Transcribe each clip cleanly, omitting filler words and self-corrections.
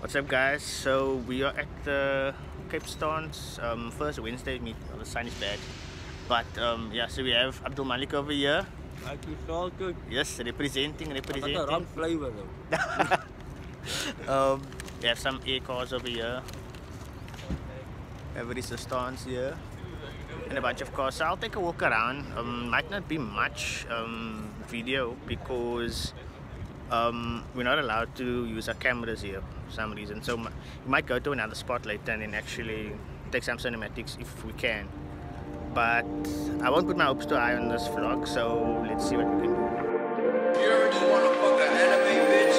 What's up guys, so we are at the Cape Stance First Wednesday meet. Oh, the sign is bad, but yeah, so we have Abdul Malik over here. Like you all good. Yes, representing. That's the wrong flavour though. We have some air cars over here. There is a stance here and a bunch of cars, so I'll take a walk around. Might not be much video because we're not allowed to use our cameras here for some reason, so we might go to another spot later and then actually take some cinematics if we can, but I won't put my hopes too high on this vlog, so let's see what we can do. You ever just want to fuck an anime bitch?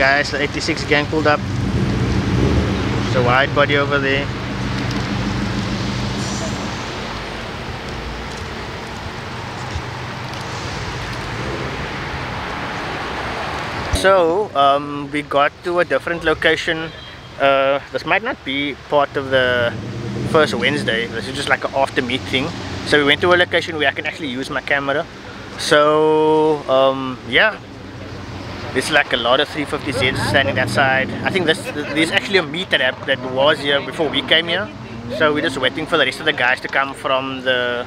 Guys, the 86 gang pulled up. There's a wide body over there. So we got to a different location. This might not be part of the First Wednesday. This is just like an after meet thing. So we went to a location where I can actually use my camera. So yeah. There's like a lot of 350Zs standing that side. I think there's actually a meet that was here before we came here. So we're just waiting for the rest of the guys to come from the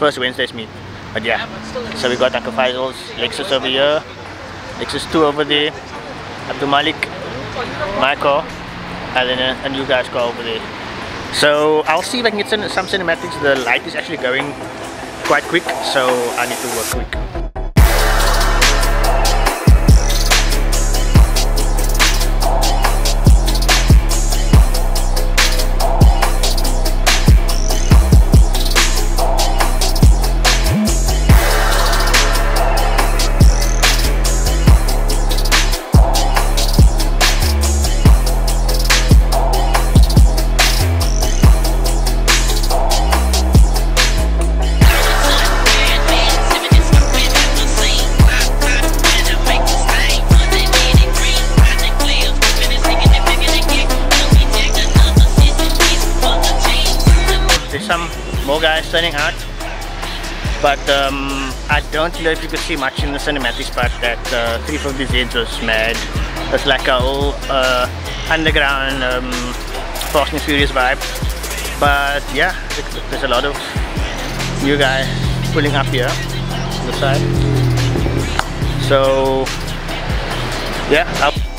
First Wednesday's meet. But yeah, so we got Uncle Faisal's Lexus over here, Lexus 2 over there, Abdul Malik, my car, and then a new guy's car over there. So I'll see if I can get some cinematics. The light is actually going quite quick, so I need to work quick. More guys turning out, but I don't know if you could see much in the cinematics, but that 350Z was mad. It's like a whole underground Fast and Furious vibe, but yeah, there's a lot of new guys pulling up here on the side, so yeah.